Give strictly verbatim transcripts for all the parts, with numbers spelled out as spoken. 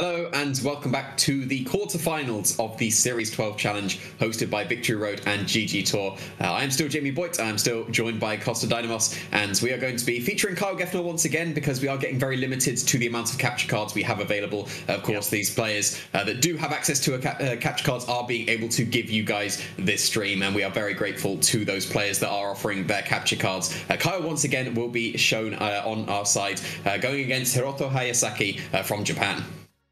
Hello and welcome back to the quarterfinals of the Series twelve Challenge hosted by Victory Road and G G Tour. Uh, I'm still Jamie Boyt. I'm still joined by Costa Dynamos, and we are going to be featuring Kyle Geffner once again because we are getting very limited to the amount of capture cards we have available. Of course, yep. These players uh, that do have access to a cap uh, capture cards are being able to give you guys this stream, and we are very grateful to those players that are offering their capture cards. Uh, Kyle once again will be shown uh, on our side, uh, going against Hiroto Hayasaki uh, from Japan.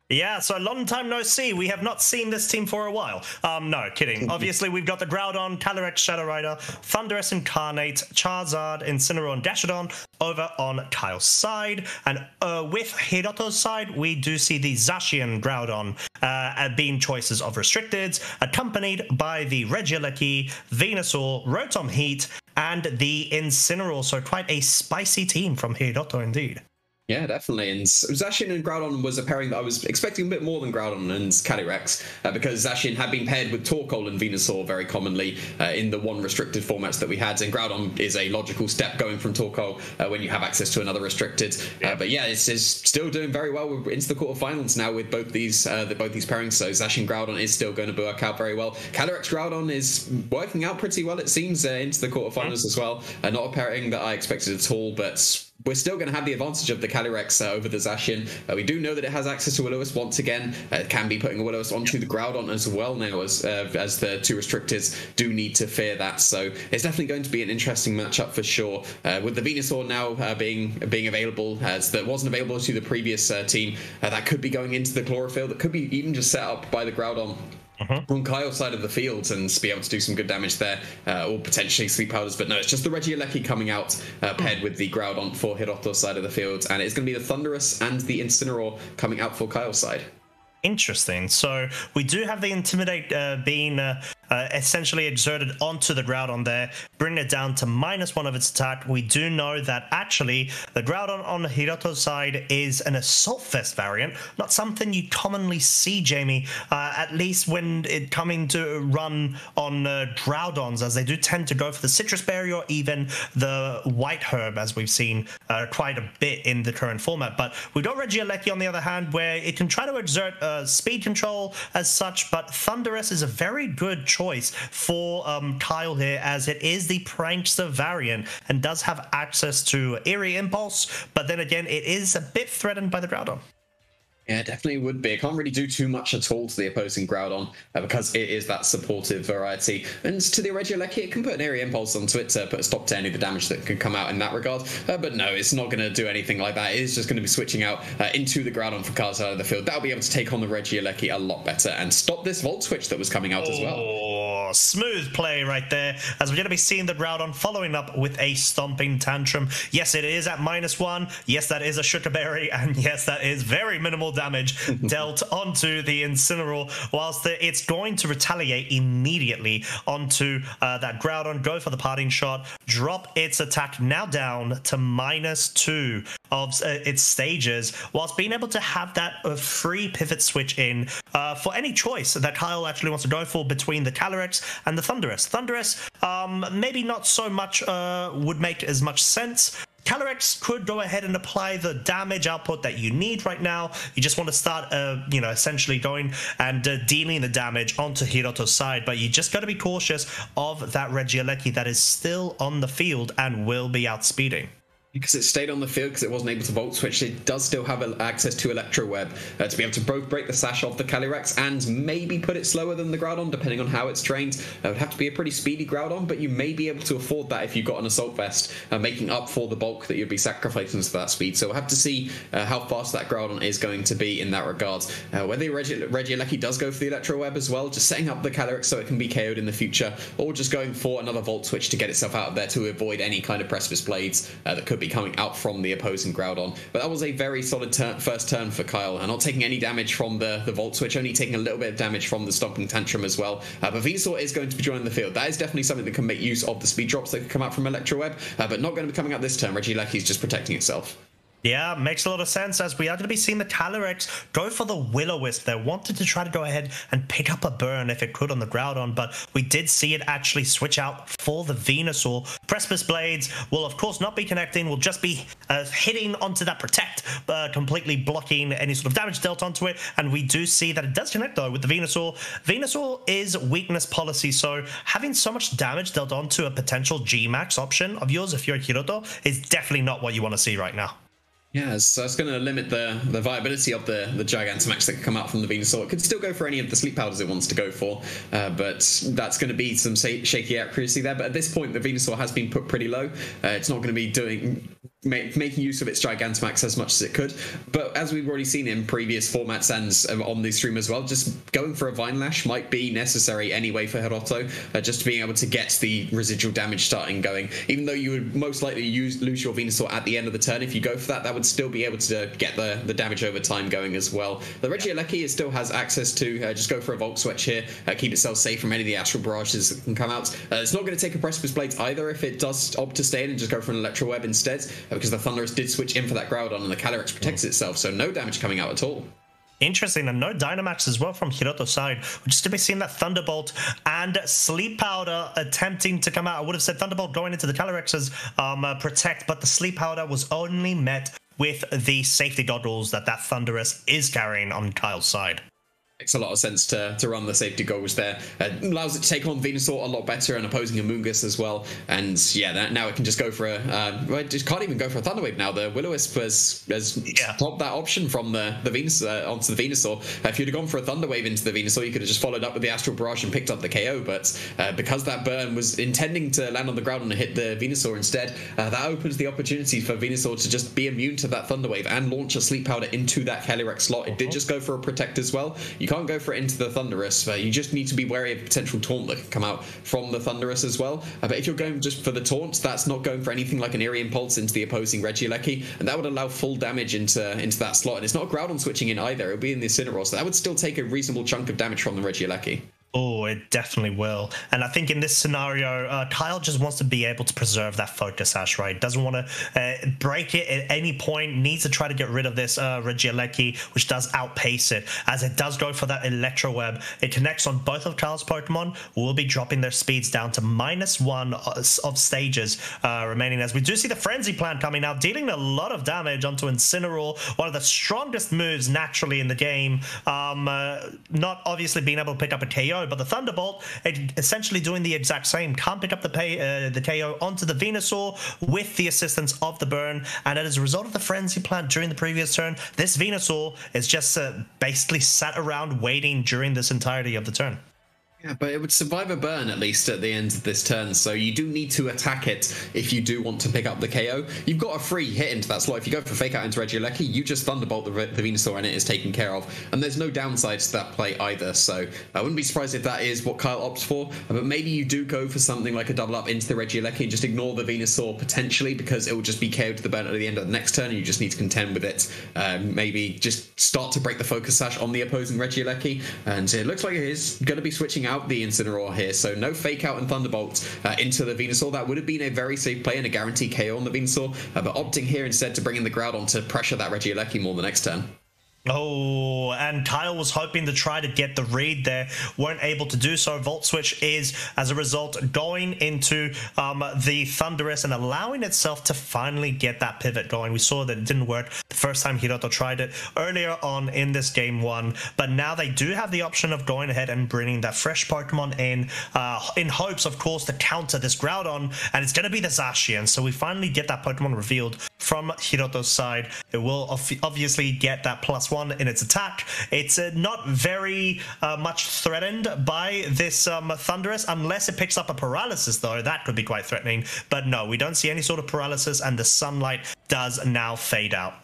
Yeah, so long time no see. We have not seen this team for a while. Um, no, kidding. Obviously, we've got the Groudon, Calyrex Shadow Rider, Thundurus Incarnate, Charizard, Incineroar, and Gastrodon over on Kyle's side. And uh, with Hiroto's side, we do see the Zacian Groudon uh, being choices of Restricted, accompanied by the Regieleki, Venusaur, Rotom Heat, and the Incineroar. So quite a spicy team from Hiroto indeed. Yeah, definitely. And Zacian and Groudon was a pairing that I was expecting a bit more than Groudon and Calyrex, uh, because Zacian had been paired with Torkoal and Venusaur very commonly uh, in the one restricted formats that we had, and Groudon is a logical step going from Torkoal uh, when you have access to another restricted. Yeah. Uh, but yeah, it's, it's still doing very well. We're into the quarterfinals now with both these uh, the, both these pairings, so Zacian Groudon is still going to work out very well. Calyrex Groudon is working out pretty well, it seems, uh, into the quarterfinals mm-hmm. as well. Uh, not a pairing that I expected at all, but we're still going to have the advantage of the Calyrex uh, over the Zacian. Uh, we do know that it has access to Will-O-Wisp once again. Uh, it can be putting Will-O-Wisp onto the Groudon as well now, as uh, as the two restrictors do need to fear that. So it's definitely going to be an interesting matchup for sure. Uh, with the Venusaur now uh, being being available, as that wasn't available to the previous uh, team, uh, that could be going into the Chlorophyll. That could be even just set up by the Groudon. Mm-hmm. On Kyle's side of the field, and be able to do some good damage there, uh, or potentially Sleep Powders. But no, it's just the Regieleki coming out uh, paired with the Groudon for Hiroto's side of the field, and it's going to be the Thundurus and the Incineroar coming out for Kyle's side. Interesting. So we do have the Intimidate uh, being uh, uh, essentially exerted onto the Groudon there, bringing it down to minus one of its attack. We do know that actually the Groudon on Hiroto's side is an Assault Vest variant, not something you commonly see, Jamie, uh, at least when it coming to run on uh, Groudons, as they do tend to go for the Citrus Berry or even the White Herb, as we've seen uh, quite a bit in the current format. But we've got Regieleki on the other hand, where it can try to exert uh, speed control as such, but Thundurus is a very good choice for um, Kyle here, as it is the prankster variant and does have access to Eerie Impulse, but then again it is a bit threatened by the Groudon. Yeah, it definitely would be. It can't really do too much at all to the opposing Groudon uh, because it is that supportive variety. And to the Regieleki, it can put an Eerie Impulse onto it to put a stop to any of the damage that could come out in that regard. Uh, but no, it's not going to do anything like that. It is just going to be switching out uh, into the Groudon for Kyle's side of the field. That'll be able to take on the Regieleki a lot better and stop this Volt Switch that was coming out oh, as well. Smooth play right there, as we're going to be seeing the Groudon following up with a Stomping Tantrum. Yes, it is at minus one. Yes, that is a Sugar Berry. And yes, that is very minimal damage dealt onto the Incineroar, whilst the, it's going to retaliate immediately onto uh, that Groudon, go for the Parting Shot, drop its attack now down to minus two of uh, its stages, whilst being able to have that uh, free pivot switch in uh, for any choice that Kyle actually wants to go for between the Calyrex and the Thundurus. Thundurus, um, maybe not so much, uh, would make as much sense. Calyrex could go ahead and apply the damage output that you need right now. You just want to start, uh, you know, essentially going and uh, dealing the damage onto Hiroto's side, but you just got to be cautious of that Regieleki that is still on the field and will be outspeeding. Because it stayed on the field because it wasn't able to Volt Switch, it does still have access to Electroweb uh, to be able to both break the sash off the Calyrex and maybe put it slower than the Groudon, depending on how it's trained. Uh, it would have to be a pretty speedy Groudon, but you may be able to afford that if you've got an Assault Vest, uh, making up for the bulk that you'd be sacrificing to that speed. So we'll have to see uh, how fast that Groudon is going to be in that regard. Uh, whether Regieleki Regi does go for the Electroweb as well, just setting up the Calyrex so it can be K O'd in the future, or just going for another Volt Switch to get itself out of there to avoid any kind of Precipice Blades uh, that could be coming out from the opposing Groudon. But that was a very solid turn, first turn for Kyle, and not taking any damage from the, the Volt Switch, only taking a little bit of damage from the Stomping Tantrum as well. Uh, but Venusaur is going to be joining the field. That is definitely something that can make use of the speed drops that can come out from Electroweb, uh, but not going to be coming out this turn. Regieleki is just protecting itself. Yeah, makes a lot of sense, as we are going to be seeing the Calyrex go for the Will-O-Wisp. They wanted to try to go ahead and pick up a burn if it could on the Groudon, but we did see it actually switch out for the Venusaur. Precipice Blades will, of course, not be connecting, will just be uh, hitting onto that Protect, uh, completely blocking any sort of damage dealt onto it, and we do see that it does connect, though, with the Venusaur. Venusaur is weakness policy, so having so much damage dealt onto a potential G max option of yours, if you're a Hiroto, is definitely not what you want to see right now. Yeah, so that's going to limit the, the viability of the, the Gigantamax that could come out from the Venusaur. It could still go for any of the sleep powders it wants to go for, uh, but that's going to be some shaky accuracy there. But at this point, the Venusaur has been put pretty low. Uh, it's not going to be doing... Make, making use of its Gigantamax as much as it could, but as we've already seen in previous formats and um, on the stream as well, just going for a Vine Lash might be necessary anyway for Hiroto, uh, just being able to get the residual damage starting going. Even though you would most likely use, lose your Venusaur at the end of the turn, if you go for that, that would still be able to get the, the damage over time going as well. The Regieleki yeah. still has access to, uh, just go for a Volt Switch here, uh, keep itself safe from any of the Astral Barrages that can come out. Uh, it's not going to take a Precipice Blades either if it does opt to stay in and just go for an Electro Web instead, because the Thunderous did switch in for that Groudon and the Calyrex protects itself, so no damage coming out at all. Interesting, and no Dynamax as well from Hiroto's side. We're just to be seeing that Thunderbolt and Sleep Powder attempting to come out. I would have said Thunderbolt going into the Calyrex's um, uh, Protect, but the Sleep Powder was only met with the safety goggles that that Thunderous is carrying on Kyle's side. Makes a lot of sense to, to run the safety goggles there. Uh, allows it to take on Venusaur a lot better and opposing Amoonguss as well. And yeah, that, now it can just go for a... Uh, it just can't even go for a Thunderwave now. The Will-O-Wisp has, has yeah. stopped that option from the, the Venusaur, uh, onto the Venusaur. Uh, if you'd have gone for a Thunderwave into the Venusaur, you could have just followed up with the Astral Barrage and picked up the K O. But uh, because that burn was intending to land on the ground and hit the Venusaur instead, uh, that opens the opportunity for Venusaur to just be immune to that Thunderwave and launch a Sleep Powder into that Calyrex slot. It uh-huh. did just go for a Protect as well. You You can't go for it into the Thunderous. Uh, you just need to be wary of potential taunt that can come out from the Thunderous as well. Uh, but if you're going just for the taunt, that's not going for anything like an Eerie Impulse into the opposing Regieleki, and that would allow full damage into into that slot. And it's not Groudon switching in either. It'll be in the Incineroar, so that would still take a reasonable chunk of damage from the Regieleki. Oh, it definitely will. And I think in this scenario, uh, Kyle just wants to be able to preserve that Focus Ash, right? Doesn't want to uh, break it at any point. Needs to try to get rid of this uh, Regieleki, which does outpace it, as it does go for that Electro Web. It connects on both of Kyle's Pokemon. We'll be dropping their speeds down to minus one of stages uh, remaining, as we do see the Frenzy Plant coming out, dealing a lot of damage onto Incineroar, one of the strongest moves naturally in the game. Um, uh, not obviously being able to pick up a K O, but the Thunderbolt essentially doing the exact same. Can't pick up the, pay, uh, the K O onto the Venusaur with the assistance of the burn, and as a result of the Frenzy Plant during the previous turn, this Venusaur is just uh, basically sat around waiting during this entirety of the turn. Yeah, but it would survive a burn at least at the end of this turn, so you do need to attack it if you do want to pick up the K O. You've got a free hit into that slot. If you go for Fake Out into Regieleki, you just Thunderbolt the, the Venusaur and it is taken care of. And there's no downsides to that play either, so I wouldn't be surprised if that is what Kyle opts for. But maybe you do go for something like a double up into the Regieleki and just ignore the Venusaur potentially, because it will just be K O'd to the burn at the end of the next turn and you just need to contend with it. Uh, maybe just start to break the Focus Sash on the opposing Regieleki, and it looks like it is going to be switching out the Incineroar here, so no Fake Out and Thunderbolt uh, into the Venusaur. That would have been a very safe play and a guaranteed K O on the Venusaur, uh, but opting here instead to bring in the Groudon to pressure that Regieleki more the next turn. Oh, and Kyle was hoping to try to get the read there. Weren't able to do so. Volt Switch is, as a result, going into um, the Thunderous and allowing itself to finally get that pivot going. We saw that it didn't work the first time Hiroto tried it earlier on in this game one. But now they do have the option of going ahead and bringing that fresh Pokemon in, uh, in hopes, of course, to counter this Groudon. And it's going to be the Zacian. So we finally get that Pokemon revealed from Hiroto's side. It will obviously get that plus one. One in its attack. It's uh, not very uh, much threatened by this um, Thunderous, unless it picks up a Paralysis, though. That could be quite threatening. But no, we don't see any sort of Paralysis, and the Sunlight does now fade out.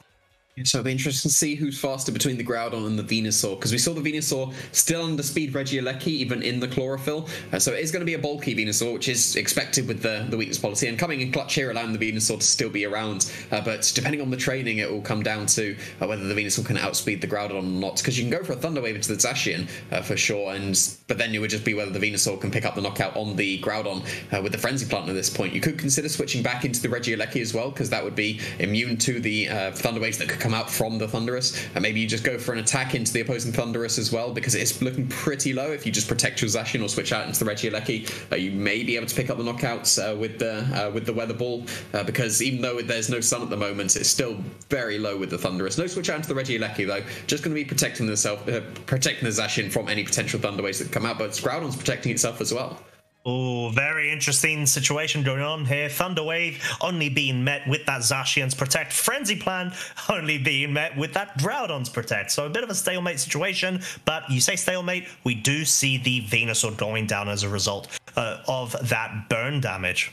So it'll be interesting to see who's faster between the Groudon and the Venusaur, because we saw the Venusaur still under speed Regieleki, even in the Chlorophyll. Uh, so it is going to be a bulky Venusaur, which is expected with the, the weakness policy, and coming in clutch here, allowing the Venusaur to still be around. Uh, but depending on the training, it will come down to uh, whether the Venusaur can outspeed the Groudon or not, because you can go for a Thunder Wave into the Zacian uh, for sure, and but then it would just be whether the Venusaur can pick up the knockout on the Groudon uh, with the Frenzy Plant at this point. You could consider switching back into the Regieleki as well, because that would be immune to the uh, Thunder Waves that could come out from the Thundurus, and maybe you just go for an attack into the opposing Thundurus as well, because it's looking pretty low. If you just protect your Zacian or switch out into the Regieleki, uh, you may be able to pick up the knockouts uh, with the uh, with the Weather Ball, uh, because even though there's no sun at the moment, it's still very low with the Thundurus. No switch out into the Regieleki though, just going to be protecting the self, uh, protecting the Zacian from any potential Thunder Waves that come out, but Groudon's protecting itself as well. Oh, very interesting situation going on here. Thunder Wave only being met with that Zacian's Protect. Frenzy Plan only being met with that Groudon's Protect. So a bit of a stalemate situation, but you say stalemate, we do see the Venusaur going down as a result uh, of that burn damage.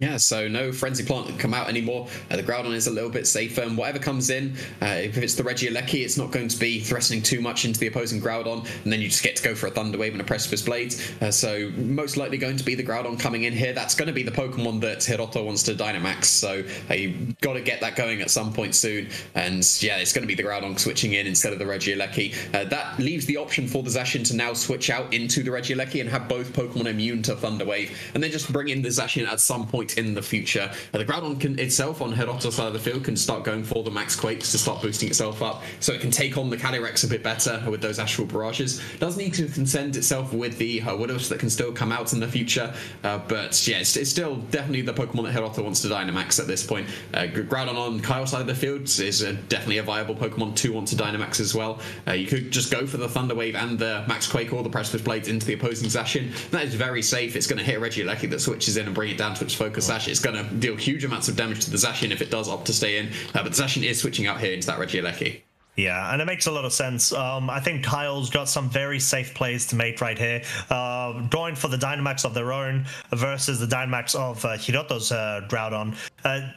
Yeah, so no Frenzy Plant can come out anymore. Uh, the Groudon is a little bit safer, and whatever comes in, uh, if it's the Regieleki, it's not going to be threatening too much into the opposing Groudon, and then you just get to go for a Thunder Wave and a Precipice Blade. Uh, so most likely going to be the Groudon coming in here. That's going to be the Pokemon that Hiroto wants to Dynamax, so uh, you've got to get that going at some point soon. And yeah, it's going to be the Groudon switching in instead of the Regieleki. Uh, that leaves the option for the Zacian to now switch out into the Regieleki and have both Pokemon immune to Thunder Wave, and then just bring in the Zacian at some point in the future. Uh, the Groudon can, itself on Hiroto's side of the field, can start going for the Max Quakes to start boosting itself up, so it can take on the Calyrex a bit better with those Astral Barrages. Does need to contend itself with the uh, Woodos that can still come out in the future, uh, but yeah, it's, it's still definitely the Pokemon that Hiroto wants to Dynamax at this point. Uh, Groudon on Kyle's side of the field is uh, definitely a viable Pokemon to want to Dynamax as well. Uh, you could just go for the Thunder Wave and the Max Quake or the Precipice Blades into the opposing Zacian. That is very safe. It's going to hit Regieleki that switches in and bring it down to its focus. Zacian is going to deal huge amounts of damage to the Zacian if it does opt to stay in, uh, but the Zacian is switching out here into that Regieleki. Yeah, and it makes a lot of sense. Um, I think Kyle's got some very safe plays to make right here. Uh, going for the Dynamax of their own versus the Dynamax of uh, Hiroto's uh, Groudon. Uh,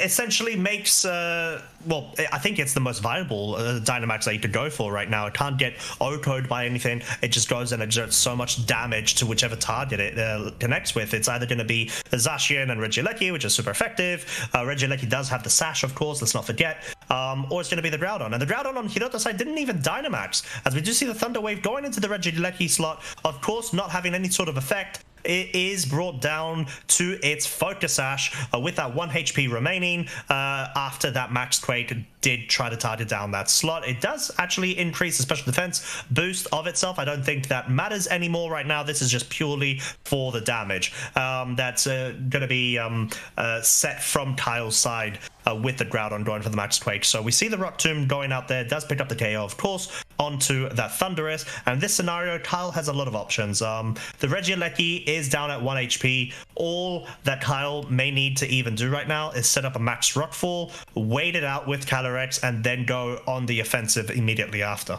essentially makes, uh, well, I think it's the most viable uh, Dynamax that you could go for right now. It can't get O-coded by anything. It just goes and exerts so much damage to whichever target it uh, connects with. It's either going to be Zacian and Regieleki, which is super effective. Uh, Regieleki does have the Sash, of course, let's not forget. Um, or it's going to be the Groudon. And the Groudon on Hiroto's side didn't even Dynamax, as we do see the Thunder Wave going into the Regieleki slot, of course, not having any sort of effect. It is brought down to its Focus Ash uh, with that one H P remaining uh, after that Max Quake did try to target down that slot. It does actually increase the special defense boost of itself. I don't think that matters anymore right now. This is just purely for the damage um, that's uh, going to be um, uh, set from Kyle's side uh, with the Groudon going for the Max Quake. So we see the Rock Tomb going out there, does pick up the K O, of course, onto that Thundurus. And in this scenario, Kyle has a lot of options. Um, the Regieleki is down at one H P. All that Kyle may need to even do right now is set up a Max Rockfall, wait it out with Calyrex, and then go on the offensive immediately after.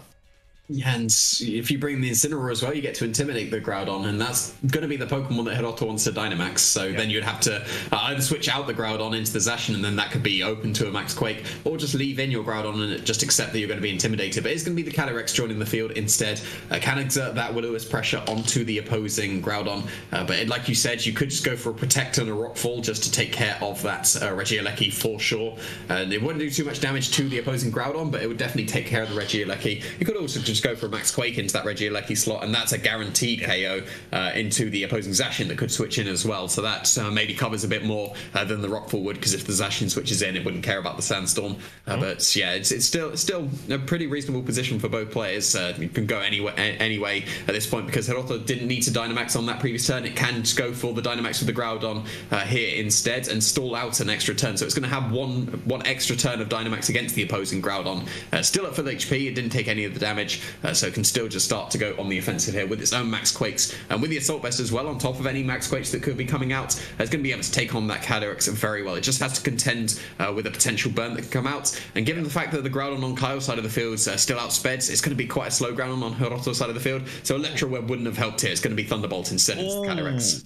And if you bring the Incineroar as well, you get to intimidate the Groudon, and that's going to be the Pokemon that Hiroto wants to Dynamax. So yep. Then you'd have to uh, either switch out the Groudon into the Zacian, and then that could be open to a Max Quake, or just leave in your Groudon and just accept that you're going to be intimidated. But it's going to be the Calyrex joining the field instead. Uh, can exert that Will-O-Wisp pressure onto the opposing Groudon. Uh, but it, like you said, you could just go for a Protect and a Rockfall just to take care of that uh, Regieleki for sure. Uh, it wouldn't do too much damage to the opposing Groudon, but it would definitely take care of the Regieleki. You could also just go for a Max Quake into that Regieleki slot, and that's a guaranteed K O uh, into the opposing Zacian that could switch in as well. So that uh, maybe covers a bit more uh, than the Rockfall would, because if the Zacian switches in, it wouldn't care about the Sandstorm. Uh, mm-hmm. But yeah, it's, it's still it's still a pretty reasonable position for both players. Uh, you can go anyway, anyway at this point, because Hiroto didn't need to Dynamax on that previous turn. It can just go for the Dynamax with the Groudon uh, here instead and stall out an extra turn. So it's going to have one one extra turn of Dynamax against the opposing Groudon. Uh, still up for the H P. It didn't take any of the damage. Uh, so it can still just start to go on the offensive here with its own Max Quakes, and with the Assault Vest as well on top of any Max Quakes that could be coming out. Uh, it's going to be able to take on that Calyrex very well. It just has to contend uh, with a potential burn that could come out, and given the fact that the Groudon on Kyle's side of the field is uh, still outsped, it's going to be quite a slow Groudon on Hiroto's side of the field, so Electro Web wouldn't have helped here. It's going to be Thunderbolt instead of the Calyrex.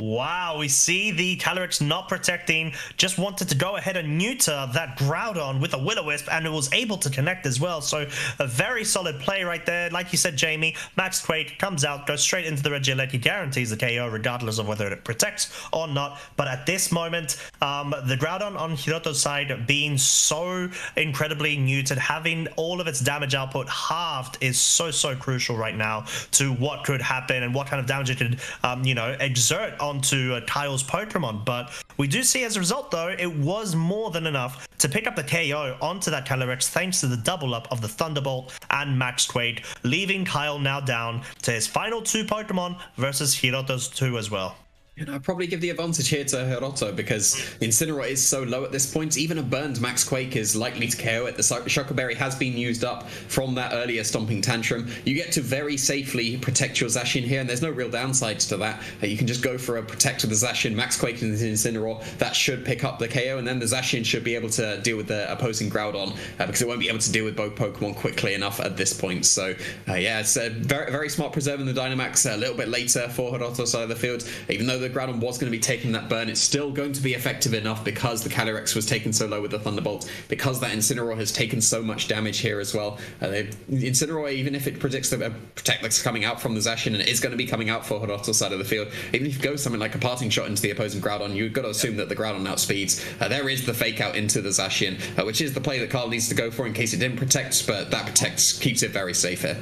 Wow, we see the Calyrex not protecting. Just wanted to go ahead and neuter that Groudon with a Will-O-Wisp, and it was able to connect as well. So a very solid play right there. Like you said, Jamie, Max Quake comes out, goes straight into the Regieleki, guarantees the K O regardless of whether it protects or not. But at this moment, um, the Groudon on Hiroto's side being so incredibly neutered, having all of its damage output halved is so, so crucial right now to what could happen and what kind of damage it could, um, you know, exert onto uh, Kyle's Pokemon. But we do see as a result, though, it was more than enough to pick up the K O onto that Calyrex thanks to the double up of the Thunderbolt and Max Quake, leaving Kyle now down to his final two Pokemon versus Hiroto's two as well. And I'd probably give the advantage here to Hiroto because Incineroar is so low at this point. Even a burned Max Quake is likely to K O it. The Shockberry has been used up from that earlier Stomping Tantrum. You get to very safely protect your Zacian here, and there's no real downsides to that. You can just go for a protect with the Zacian, Max Quake and Incineroar. That should pick up the K O, and then the Zacian should be able to deal with the opposing Groudon uh, because it won't be able to deal with both Pokemon quickly enough at this point. So, uh, yeah, it's uh, very, very smart preserving the Dynamax a little bit later for Hiroto's side of the field, even though the Groudon was going to be taking that burn. It's still going to be effective enough because the Calyrex was taken so low with the Thunderbolt, because that Incineroar has taken so much damage here as well. Uh, they, Incineroar, even if it predicts the uh, Protect that's coming out from the Zacian, and it is going to be coming out for Hiroto's side of the field, even if you go something like a Parting Shot into the opposing Groudon, you've got to assume that the Groudon outspeeds. Uh, there is the Fake Out into the Zacian, uh, which is the play that Kyle needs to go for in case it didn't protect, but that protects keeps it very safe here.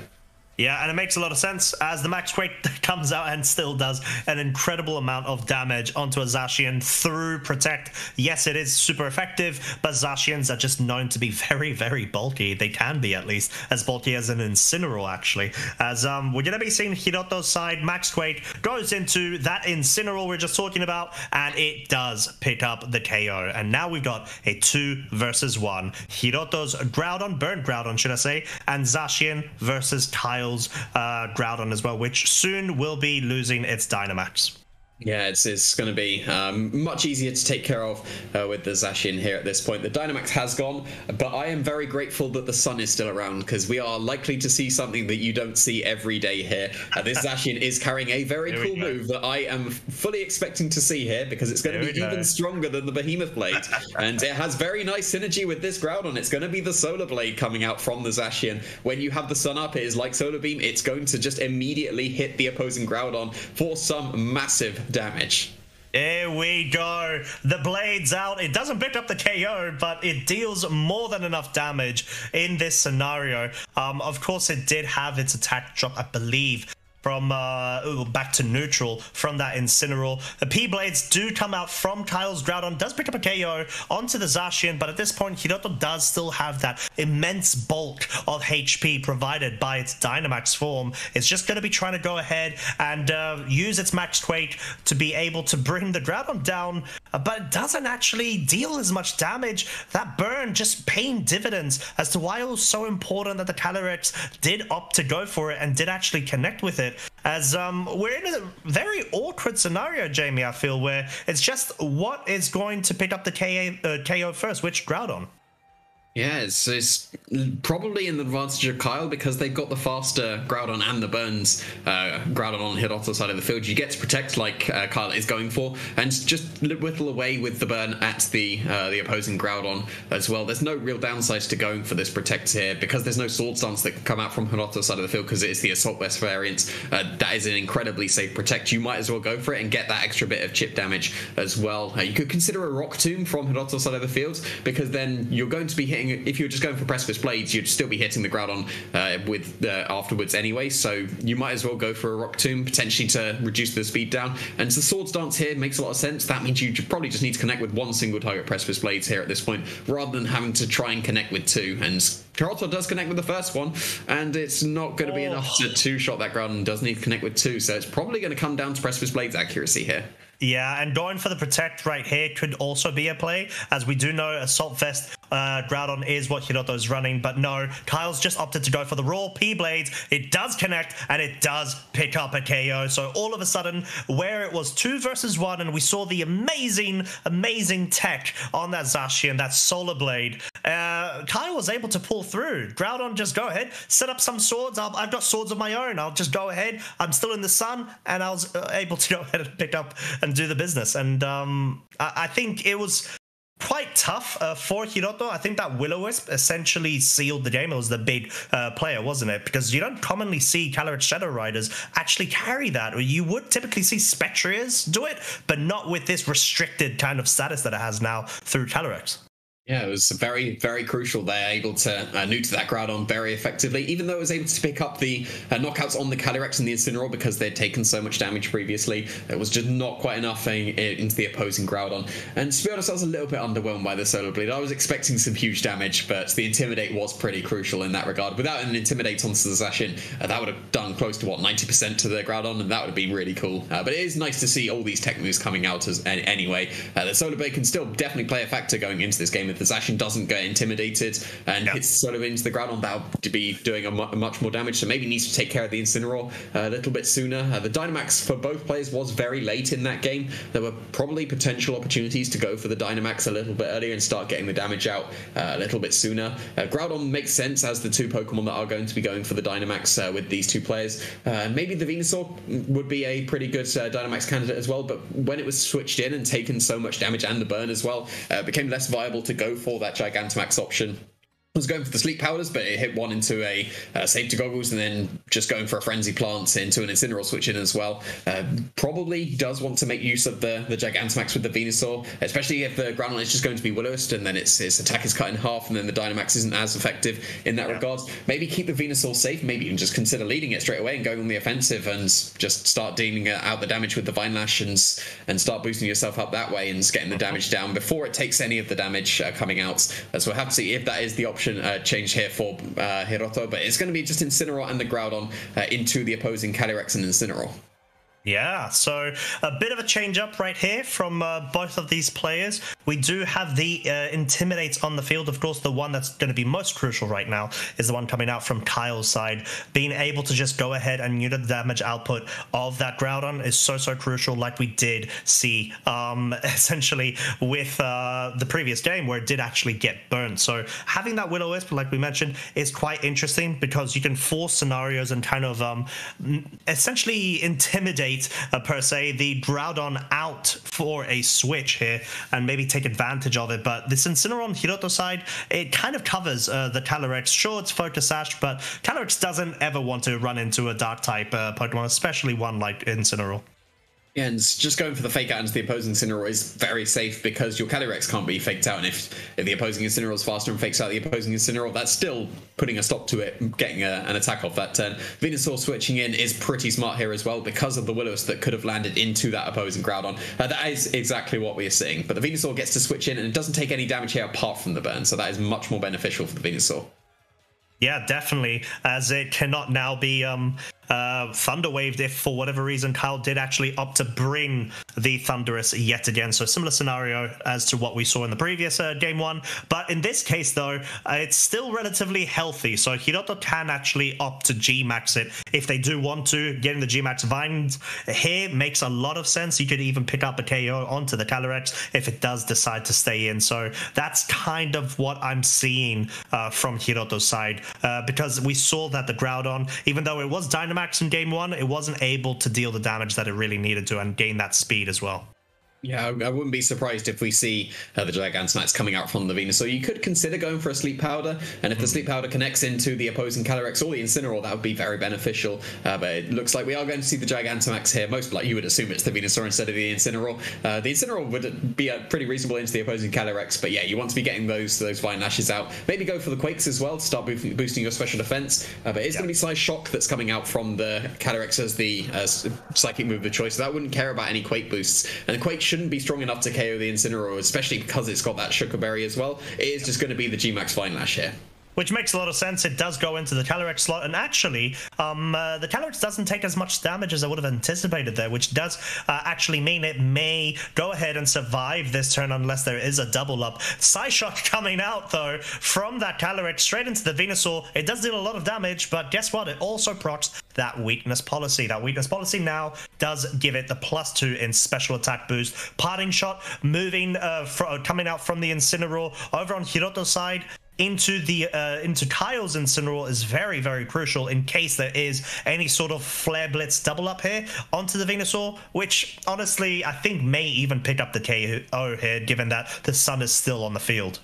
Yeah, and it makes a lot of sense as the Max Quake comes out and still does an incredible amount of damage onto a Zacian through Protect. Yes, it is super effective, but Zacians are just known to be very, very bulky. They can be, at least, as bulky as an Incineroar, actually. As um, we're going to be seeing Hiroto's side, Max Quake goes into that Incineroar we we're just talking about, and it does pick up the K O. And now we've got a two versus one. Hiroto's Groudon, Burnt Groudon, should I say, and Zacian versus Kyle. Uh, Groudon as well, which soon will be losing its Dynamax. Yeah, it's, it's going to be um, much easier to take care of uh, with the Zacian here at this point. The Dynamax has gone, but I am very grateful that the sun is still around because we are likely to see something that you don't see every day here. Uh, this Zacian is carrying a very cool move that I am fully expecting to see here because it's going to be even stronger than the Behemoth Blade. And it has very nice synergy with this Groudon. It's going to be the Solar Blade coming out from the Zacian. When you have the sun up, it is like Solar Beam. It's going to just immediately hit the opposing Groudon for some massive damage. Here we go. The blade's out. It doesn't pick up the K O, but it deals more than enough damage in this scenario. Um, of course, it did have its attack drop, I believe, from uh, ooh, back to neutral from that Incineroar. The P-Blades do come out from Kyle's Groudon, does pick up a K O onto the Zacian, but at this point, Hiroto does still have that immense bulk of H P provided by its Dynamax form. It's just going to be trying to go ahead and uh, use its Max Quake to be able to bring the Groudon down, but it doesn't actually deal as much damage. That burn just paying dividends as to why it was so important that the Calyrex did opt to go for it and did actually connect with it. As um, we're in a very awkward scenario, Jamie, I feel, where it's just what is going to pick up the K A, uh, K O first, which Groudon? Yeah, it's, it's probably in the advantage of Kyle because they've got the faster Groudon and the burns uh, Groudon on Hiroto's side of the field. You get to protect like uh, Kyle is going for and just whittle away with the burn at the uh, the opposing Groudon as well. There's no real downsides to going for this protect here because there's no Sword Stance that can come out from Hiroto's side of the field because it is the Assault Vest variant. Uh, that is an incredibly safe protect. You might as well go for it and get that extra bit of chip damage as well. Uh, you could consider a Rock Tomb from Hiroto's side of the field because then you're going to be hitting. If you're just going for Precipice Blades, you'd still be hitting the Groudon uh, with uh, afterwards anyway, so you might as well go for a Rock Tomb, potentially to reduce the speed down. And the Sword Stance here makes a lot of sense. That means you probably just need to connect with one single target Precipice Blades here at this point, rather than having to try and connect with two. And Hiroto does connect with the first one, and it's not going to be oh. enough to two-shot that Groudon. Does need to connect with two, so it's probably going to come down to Precipice Blades accuracy here. Yeah, and going for the Protect right here could also be a play, as we do know Assault Vest uh, Groudon is what Hiroto's running, but no, Kyle's just opted to go for the raw P-Blades. It does connect, and it does pick up a K O. So all of a sudden, where it was two versus one, and we saw the amazing, amazing tech on that Zacian, that Solar Blade, uh, Kyle was able to pull through. Groudon, just go ahead, set up some swords. I'll, I've got swords of my own. I'll just go ahead. I'm still in the sun, and I was able to go ahead and pick up and do the business. And um, I, I think it was quite tough uh, for Hiroto. I think that Will-O-Wisp essentially sealed the game. It was the big uh, player, wasn't it? Because you don't commonly see Calorit Shadow Riders actually carry that. You would typically see Spectrias do it, but not with this restricted kind of status that it has now through Calorit. Yeah, it was very, very crucial. They're able to uh, neuter that Groudon very effectively, even though it was able to pick up the uh, knockouts on the Calyrex and the Incineroar because they'd taken so much damage previously. It was just not quite enough in, in, into the opposing Groudon. And to be honest, I was a little bit underwhelmed by the Solar Blade. I was expecting some huge damage, but the Intimidate was pretty crucial in that regard. Without an Intimidate onto the Zacian, uh, that would have done close to, what, ninety percent to the Groudon, and that would have been really cool. Uh, but it is nice to see all these tech moves coming out as, any, anyway. Uh, the Solar Blade can still definitely play a factor going into this game. If the Zacian doesn't get intimidated and yep. hits sort of into the ground, that'll be doing a mu much more damage, so maybe needs to take care of the Incineroar a little bit sooner. Uh, the Dynamax for both players was very late in that game. There were probably potential opportunities to go for the Dynamax a little bit earlier and start getting the damage out uh, a little bit sooner. Uh, Groudon makes sense as the two Pokemon that are going to be going for the Dynamax uh, with these two players. Uh, maybe the Venusaur would be a pretty good uh, Dynamax candidate as well, but when it was switched in and taken so much damage and the burn as well, uh, it became less viable to to go for that Gigantamax option. I was going for the Sleep Powders, but it hit one into a uh, Safety Goggles, and then just going for a Frenzy Plant into an Incineroar switch in as well. Uh, probably does want to make use of the, the Gigantamax with the Venusaur, especially if the Groudon is just going to be Will-O-Wisp, and then its, its attack is cut in half, and then the Dynamax isn't as effective in that yeah. regard. Maybe keep the Venusaur safe, maybe even just consider leading it straight away and going on the offensive, and just start dealing out the damage with the Vine Lash, and, and start boosting yourself up that way, and just getting the damage down before it takes any of the damage uh, coming out. Uh, so we'll have to see if that is the option. Uh, change here for uh, Hiroto, but it's going to be just Incineroar and the Groudon uh, into the opposing Calyrex and Incineroar. Yeah, so a bit of a change up right here from uh, both of these players. We do have the uh, Intimidates on the field. Of course, the one that's going to be most crucial right now is the one coming out from Kyle's side. Being able to just go ahead and neuter the damage output of that Groudon is so, so crucial, like we did see um, essentially with uh, the previous game where it did actually get burned. So having that Will-O-Wisp, like we mentioned, is quite interesting because you can force scenarios and kind of um, essentially intimidate Uh, per se the Groudon out for a switch here and maybe take advantage of it. But this Incineroar on Hiroto side, it kind of covers uh, the Calyrex. Sure, it's Focus Sash, but Calyrex doesn't ever want to run into a dark type uh, Pokemon, especially one like Incineroar. Yeah, and just going for the fake out into the opposing Incineroar is very safe because your Calyrex can't be faked out, and if, if the opposing Incineroar is faster and fakes out the opposing Incineroar, that's still putting a stop to it, getting a, an attack off that turn. Venusaur switching in is pretty smart here as well because of the Will-O-Wisp that could have landed into that opposing Groudon. Uh, that is exactly what we are seeing, but the Venusaur gets to switch in and it doesn't take any damage here apart from the burn, so that is much more beneficial for the Venusaur. Yeah, definitely, as it cannot now be um, uh, Thunder Waved if, for whatever reason, Kyle did actually opt to bring the Thunderous yet again. So similar scenario as to what we saw in the previous uh, game one. But in this case, though, uh, it's still relatively healthy. So Hiroto can actually opt to G-Max it if they do want to. Getting the G-Max Vines here makes a lot of sense. You could even pick up a K O onto the Calyrex if it does decide to stay in. So that's kind of what I'm seeing uh, from Hiroto's side. Uh, because we saw that the Groudon, even though it was Dynamax in game one, it wasn't able to deal the damage that it really needed to and gain that speed as well. Yeah, I wouldn't be surprised if we see uh, the Gigantamax coming out from the Venusaur. You could consider going for a Sleep Powder, and if the Sleep Powder connects into the opposing Calyrex or the Incineroar, that would be very beneficial. Uh, but it looks like we are going to see the Gigantamax here. Most like you would assume it's the Venusaur instead of the Incineroar. Uh, the Incineroar would be uh, pretty reasonable into the opposing Calyrex, but yeah, you want to be getting those those Vine Lashes out. Maybe go for the Quakes as well to start bo boosting your special defense. Uh, but it's yeah. going to be Psy Shock that's coming out from the Calyrex as the uh, psychic move of choice. So that wouldn't care about any Quake boosts, and the Quake shouldn't be strong enough to K O the Incineroar, especially because it's got that Sugar Berry as well. It is just going to be the G-Max Vine Lash here. Which makes a lot of sense. It does go into the Calyrex slot, and actually, um, uh, the Calyrex doesn't take as much damage as I would have anticipated there, which does uh, actually mean it may go ahead and survive this turn unless there is a double up. Psyshock coming out, though, from that Calyrex straight into the Venusaur. It does deal a lot of damage, but guess what? It also procs that weakness policy. That weakness policy now does give it the plus two in special attack boost. Parting Shot moving, uh, fr coming out from the Incineroar over on Hiroto's side. Into the uh, into Kyle's Incineroar is very, very crucial in case there is any sort of Flare Blitz double up here onto the Venusaur, which honestly I think may even pick up the K O here, given that the Sun is still on the field.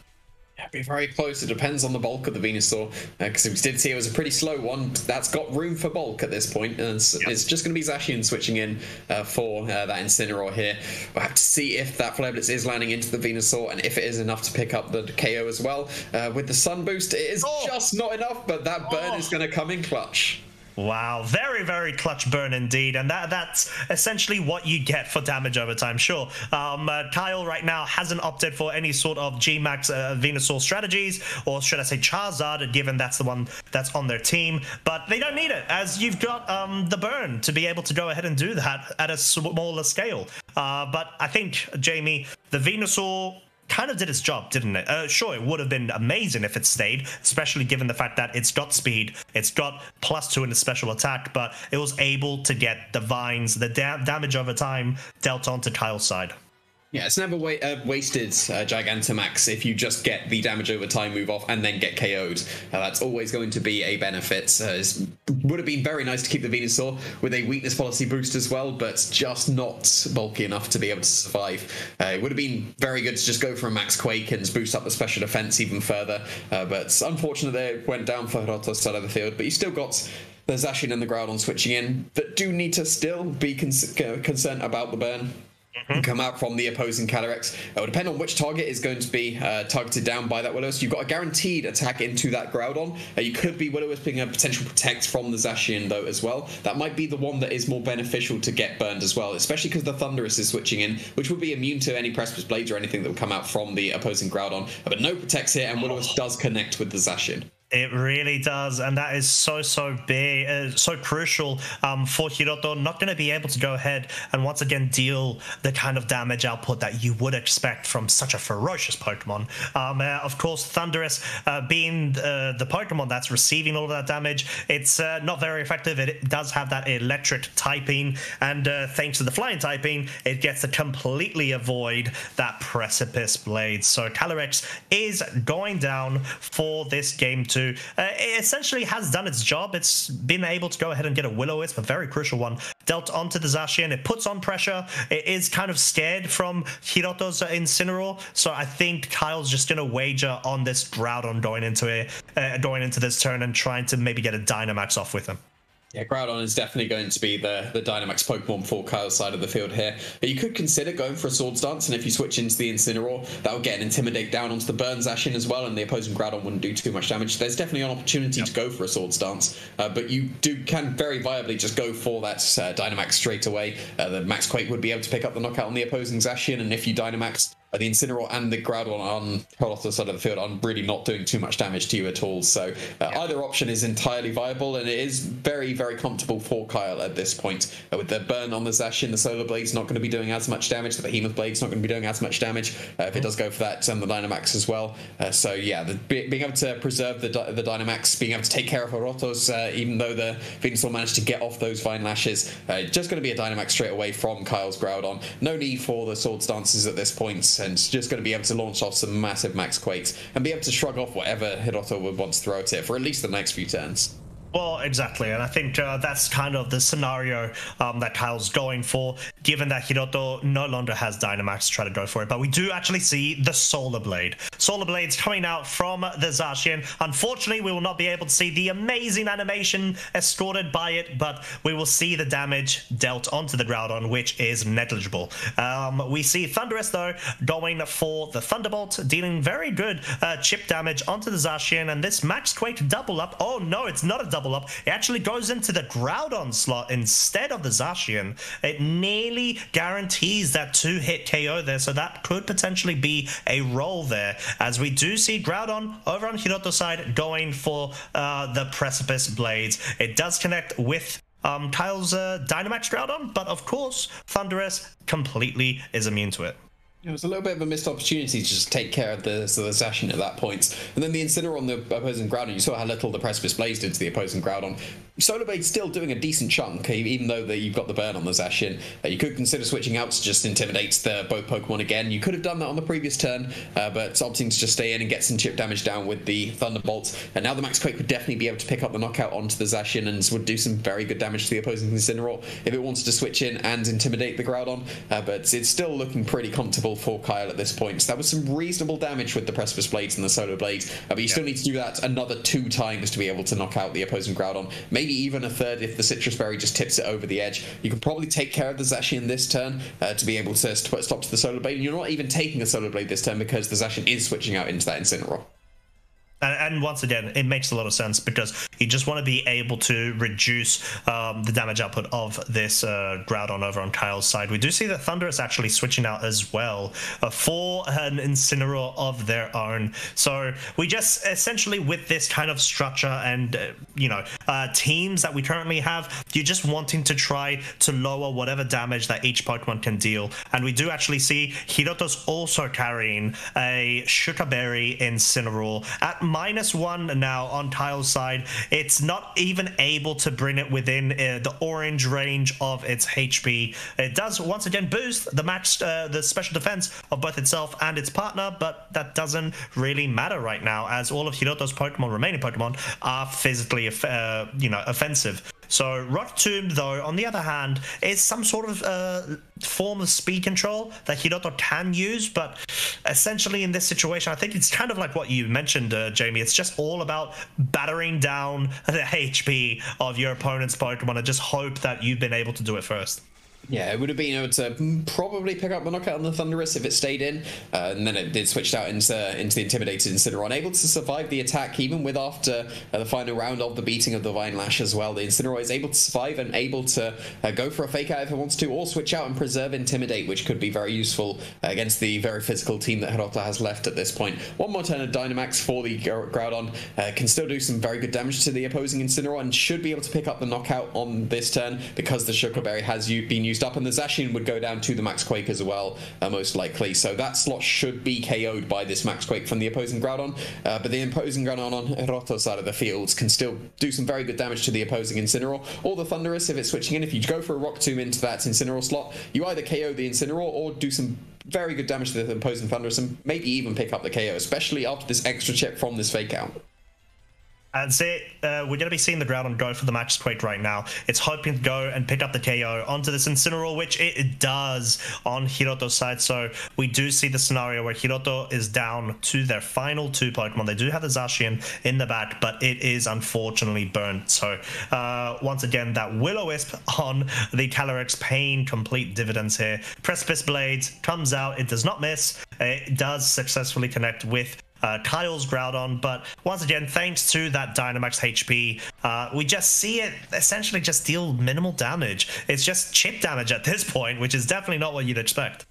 Yeah, be very close. It depends on the bulk of the Venusaur, because uh, we did see it was a pretty slow one. That's got room for bulk at this point, and it's, yep. it's just going to be Zacian switching in uh, for uh, that Incineroar here. We'll have to see if that Flare Blitz is landing into the Venusaur and if it is enough to pick up the K O as well. Uh, with the Sun boost, it is oh. just not enough, but that burn oh. is going to come in clutch. Wow, very, very clutch burn indeed, and that that's essentially what you get for damage over time. Sure, um, uh, Kyle right now hasn't opted for any sort of G max uh, Venusaur strategies, or should I say Charizard, given that's the one that's on their team, but they don't need it, as you've got um, the burn to be able to go ahead and do that at a smaller scale. Uh, but I think, Jamie, the Venusaur kind of did its job, didn't it? Uh, sure, it would have been amazing if it stayed, especially given the fact that it's got speed, it's got plus two in the special attack, but it was able to get the vines, the da damage over time dealt onto Kyle's side. Yeah, it's never wa uh, wasted uh, Gigantamax if you just get the damage over time move off and then get K O'd. Uh, that's always going to be a benefit. Uh, it would have been very nice to keep the Venusaur with a weakness policy boost as well, but just not bulky enough to be able to survive. Uh, it would have been very good to just go for a Max Quake and boost up the special defense even further, uh, but unfortunately it went down for Hiroto's side of the field, but you still got the Zacian and the Groudon switching in, but do need to still be cons concerned about the burn. Mm-hmm. Come out from the opposing Calyrex. It will depend on which target is going to be uh, targeted down by that Will-O-Wisp. You've got a guaranteed attack into that Groudon. Uh, you could be Will-O-Wisping a potential protect from the Zacian, though, as well. That might be the one that is more beneficial to get burned as well, especially because the Thundurus is switching in, which would be immune to any Precipice Blades or anything that will come out from the opposing Groudon. Uh, but no protects here, and Will-O-Wisp does connect with the Zacian. It really does, and that is so, so big, uh, so crucial um, for Hiroto. Not going to be able to go ahead and once again deal the kind of damage output that you would expect from such a ferocious Pokemon. Um, uh, of course, Thundurus uh, being uh, the Pokemon that's receiving all of that damage, it's uh, not very effective. It does have that electric typing, and uh, thanks to the flying typing, it gets to completely avoid that Precipice Blade. So Calyrex is going down for this game too. Uh, it essentially has done its job. It's been able to go ahead and get a Will-O-Wisp, a very crucial one, dealt onto the Zacian. It puts on pressure. It is kind of scared from Hiroto's Incineroar, so I think Kyle's just going to wager on this Groudon going into it, uh, going into this turn and trying to maybe get a Dynamax off with him. Yeah, Groudon is definitely going to be the, the Dynamax Pokemon for Kyle's side of the field here. But you could consider going for a Swords Dance, and if you switch into the Incineroar, that will get an Intimidate down onto the Burn Zacian as well, and the opposing Groudon wouldn't do too much damage. There's definitely an opportunity yep. to go for a Swords Dance, uh, but you do can very viably just go for that uh, Dynamax straight away. Uh, the Max Quake would be able to pick up the knockout on the opposing Zacian, and if you Dynamax, Uh, the Incineroar and the Groudon on Hiroto's side of the field are really not doing too much damage to you at all. So uh, yeah. either option is entirely viable, and it is very, very comfortable for Kyle at this point. Uh, with the burn on the Zacian, the Solar Blade's not going to be doing as much damage. The Behemoth Blade's not going to be doing as much damage uh, if it does go for that, and um, the Dynamax as well. Uh, so yeah, the, being able to preserve the, the Dynamax, being able to take care of Hiroto's, uh, even though the Venusaur managed to get off those Vine Lashes, uh, just going to be a Dynamax straight away from Kyle's Groudon. No need for the Swords Dances at this point. And just going to be able to launch off some massive Max Quakes and be able to shrug off whatever Hiroto would want to throw at it for at least the next few turns. Well, exactly, and I think uh, that's kind of the scenario um, that Kyle's going for, given that Hiroto no longer has Dynamax to try to go for it. But we do actually see the Solar Blade. Solar Blade's coming out from the Zacian. Unfortunately, we will not be able to see the amazing animation escorted by it, but we will see the damage dealt onto the Groudon, which is negligible. Um, we see Thundurus, though, going for the Thunderbolt, dealing very good uh, chip damage onto the Zacian, and this Max Quake double up, oh no, it's not a double up. It actually goes into the Groudon slot instead of the Zacian. It nearly nearly guarantees that two-hit K O there, so that could potentially be a roll there, as we do see Groudon over on Hiroto's side going for uh, the Precipice Blades. It does connect with um, Kyle's uh, Dynamax Groudon, but of course, Thundurus completely is immune to it. It was a little bit of a missed opportunity to just take care of the, so the Zashin at that point. And then the Incineroar on the opposing Groudon, you saw how little the Precipice Blaze did to the opposing Groudon. Solar Blade's still doing a decent chunk, even though that you've got the burn on the Zashin. You could consider switching out to just intimidate the, both Pokemon again. You could have done that on the previous turn, uh, but opting to just stay in and get some chip damage down with the Thunderbolt. And now the Max Quake would definitely be able to pick up the knockout onto the Zashin and would do some very good damage to the opposing Incineroar if it wanted to switch in and intimidate the Groudon. Uh, but it's still looking pretty comfortable for Kyle at this point. So that was some reasonable damage with the Precipice Blades and the Solar Blades, uh, but you yep. still need to do that another two times to be able to knock out the opposing Groudon, maybe even a third if the Citrus Berry just tips it over the edge. You can probably take care of the Zashin this turn uh, to be able to st stop to the Solar Blade, and you're not even taking a Solar Blade this turn because the Zashin is switching out into that Incineroar. And once again, it makes a lot of sense because you just want to be able to reduce um, the damage output of this uh, Groudon over on Kyle's side. We do see that Thundurus actually switching out as well uh, for an Incineroar of their own. So we just essentially, with this kind of structure and, uh, you know, uh, teams that we currently have, you're just wanting to try to lower whatever damage that each Pokemon can deal. And we do actually see Hiroto's also carrying a Shuka Berry Incineroar at minus one now on Kyle's side. It's not even able to bring it within uh, the orange range of its H P. It does once again boost the match, uh, the special defense of both itself and its partner, but that doesn't really matter right now, as all of Hiroto's Pokemon, remaining Pokemon, are physically, uh, you know, offensive. So Rotom, though, on the other hand, is some sort of uh, form of speed control that Hiroto can use, but essentially in this situation, I think it's kind of like what you mentioned, uh, Jamie. It's just all about battering down the H P of your opponent's Pokemon and just hope that you've been able to do it first. Yeah, it would have been able to probably pick up the knockout on the Thundurus if it stayed in, uh, and then it did switch out into into the Intimidated Incineroar, able to survive the attack even with after uh, the final round of the beating of the Vine Lash as well. The Incineroar is able to survive and able to uh, go for a fake out if it wants to, or switch out and preserve Intimidate, which could be very useful uh, against the very physical team that Hiroto has left at this point. One more turn of Dynamax for the Groudon, uh, can still do some very good damage to the opposing Incineroar and should be able to pick up the knockout on this turn because the Shuka Berry has been used up, and the Zashin would go down to the Max Quake as well, uh, most likely. So that slot should be K O'd by this Max Quake from the opposing Groudon, uh, but the opposing Groudon on Hiroto's side of the field can still do some very good damage to the opposing Incineroar or the Thundurus if it's switching in. If you go for a Rock Tomb into that Incineroar slot, you either K O the Incineroar or do some very good damage to the opposing Thundurus and maybe even pick up the K O, especially after this extra chip from this fake out. That's it. Uh, we're going to be seeing the Groudon go for the Max Quake right now. It's hoping to go and pick up the K O onto this Incineroar, which it does on Hiroto's side. So we do see the scenario where Hiroto is down to their final two Pokemon. They do have the Zacian in the back, but it is unfortunately burnt. So uh, once again, that Will-O-Wisp on the Calyrex paying complete dividends here. Precipice Blades comes out. It does not miss. It does successfully connect with Uh, Kyle's Groudon, but once again, thanks to that Dynamax H P, uh, we just see it essentially just deal minimal damage. It's just chip damage at this point, which is definitely not what you'd expect.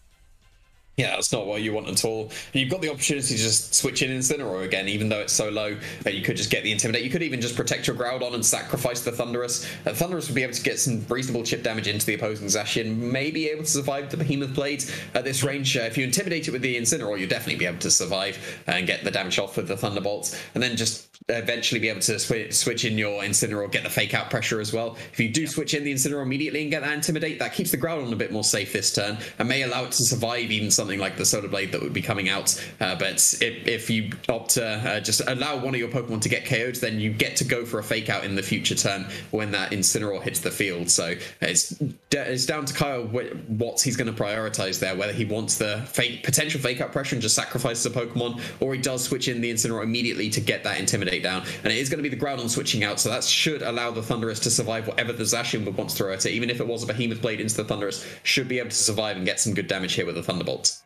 Yeah, that's not what you want at all. And you've got the opportunity to just switch in Incineroar again, even though it's so low that you could just get the Intimidate. You could even just protect your Groudon and sacrifice the Thundurus. Uh, Thundurus would be able to get some reasonable chip damage into the opposing Zashin, maybe able to survive the Behemoth Blade at this range. Uh, if you intimidate it with the Incineroar, you'll definitely be able to survive and get the damage off with the Thunderbolts, and then just eventually be able to sw switch in your Incineroar, get the fake out pressure as well. If you do switch in the Incineroar immediately and get that Intimidate, that keeps the Groudon a bit more safe this turn and may allow it to survive even some something like the Solar Blade that would be coming out. Uh, but if, if you opt to uh, just allow one of your Pokemon to get K O'd, then you get to go for a fake out in the future turn when that Incineroar hits the field. So it's, it's down to Kyle what he's going to prioritize there, whether he wants the fake, potential fake out pressure and just sacrifices a Pokemon, or he does switch in the Incineroar immediately to get that Intimidate down. And it is going to be the Groudon switching out, so that should allow the Thundurus to survive whatever the Zashin would want to throw at it. Even if it was a Behemoth Blade into the Thundurus, should be able to survive and get some good damage here with the Thunderbolts.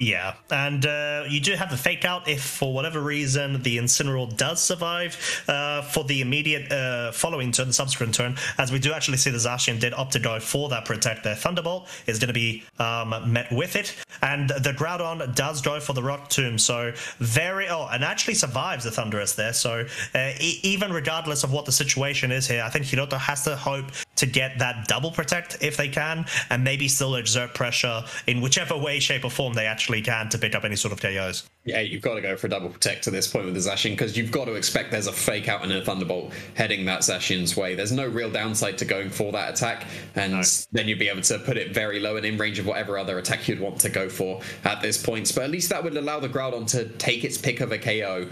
Yeah, and uh, you do have a fake out if, for whatever reason, the Incineroar does survive uh, for the immediate uh, following turn, the subsequent turn, as we do actually see the Zacian did opt to go for that protect there. Thunderbolt is going to be um, met with it, and the Groudon does go for the Rock Tomb, so very... Oh, and actually survives the Thunderous there, so uh, e even regardless of what the situation is here, I think Hiroto has to hope to get that double protect if they can, and maybe still exert pressure in whichever way, shape, or form they actually can to pick up any sort of K Os. Yeah, you've got to go for a double protect at this point with the Zacian, because you've got to expect there's a fake out and a Thunderbolt heading that Zacian's way. There's no real downside to going for that attack, and no. Then you'd be able to put it very low and in range of whatever other attack you'd want to go for at this point. But at least that would allow the Groudon to take its pick of a K O.